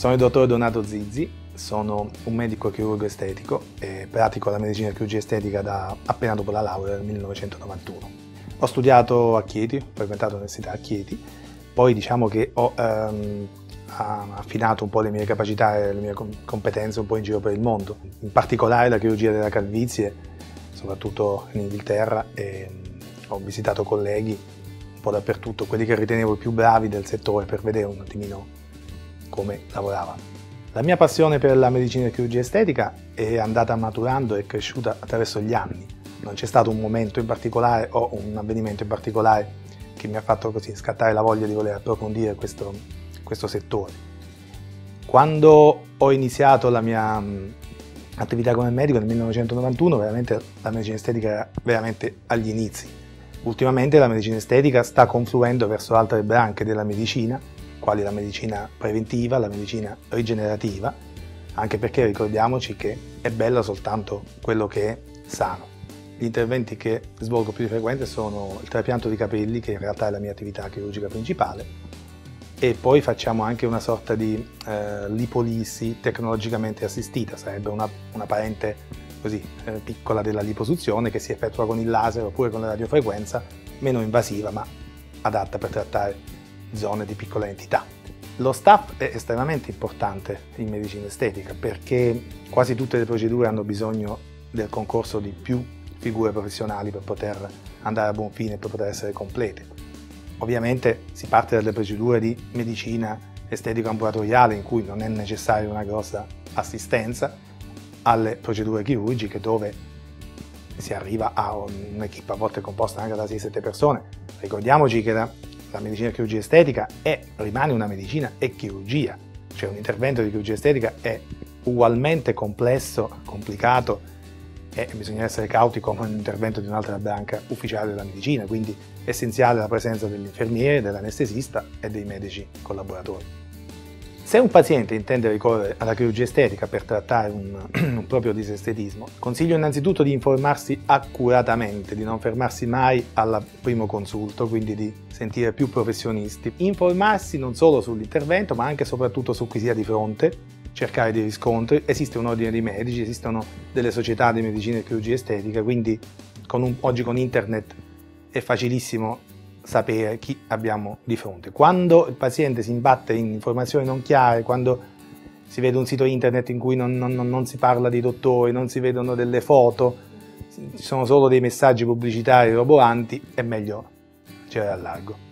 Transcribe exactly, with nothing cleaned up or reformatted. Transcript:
Sono il dottor Donato Zizzi, sono un medico chirurgo estetico e pratico la medicina e chirurgia estetica da appena dopo la laurea nel millenovecentonovantuno. Ho studiato a Chieti, ho frequentato l'università a Chieti, poi diciamo che ho ehm, affinato un po' le mie capacità e le mie competenze un po' in giro per il mondo, in particolare la chirurgia della calvizie, soprattutto in Inghilterra, e ho visitato colleghi un po' dappertutto, quelli che ritenevo i più bravi del settore, per vedere un attimino come lavorava. La mia passione per la medicina e chirurgia estetica è andata maturando e cresciuta attraverso gli anni. Non c'è stato un momento in particolare o un avvenimento in particolare che mi ha fatto così scattare la voglia di voler approfondire questo, questo settore. Quando ho iniziato la mia attività come medico nel millenovecentonovantuno, veramente la medicina estetica era veramente agli inizi. Ultimamente la medicina estetica sta confluendo verso altre branche della medicina, quali la medicina preventiva, la medicina rigenerativa, anche perché ricordiamoci che è bello soltanto quello che è sano. Gli interventi che svolgo più di frequente sono il trapianto di capelli, che in realtà è la mia attività chirurgica principale, e poi facciamo anche una sorta di eh, lipolisi tecnologicamente assistita, sarebbe una, una parente così eh, piccola della liposuzione, che si effettua con il laser oppure con la radiofrequenza, meno invasiva ma adatta per trattare zone di piccola entità. Lo staff è estremamente importante in medicina estetica, perché quasi tutte le procedure hanno bisogno del concorso di più figure professionali per poter andare a buon fine e per poter essere complete. Ovviamente si parte dalle procedure di medicina estetica ambulatoriale, in cui non è necessaria una grossa assistenza, alle procedure chirurgiche, dove si arriva a un'equipe a volte composta anche da sei sette persone. Ricordiamoci che la La medicina e chirurgia estetica è, rimane una medicina e chirurgia, cioè un intervento di chirurgia estetica è ugualmente complesso, complicato, e bisogna essere cauti come un intervento di un'altra branca ufficiale della medicina, quindi è essenziale la presenza dell'infermiere, dell'anestesista e dei medici collaboratori. Se un paziente intende ricorrere alla chirurgia estetica per trattare un, un proprio disestetismo, consiglio innanzitutto di informarsi accuratamente, di non fermarsi mai al primo consulto, quindi di sentire più professionisti. Informarsi non solo sull'intervento, ma anche e soprattutto su chi sia di fronte, cercare dei riscontri. Esiste un ordine dei medici, esistono delle società di medicina e chirurgia estetica, quindi con un, oggi con internet è facilissimo sapere chi abbiamo di fronte. Quando il paziente si imbatte in informazioni non chiare, quando si vede un sito internet in cui non, non, non si parla di dottori, non si vedono delle foto, ci sono solo dei messaggi pubblicitari roboanti, è meglio girare al largo.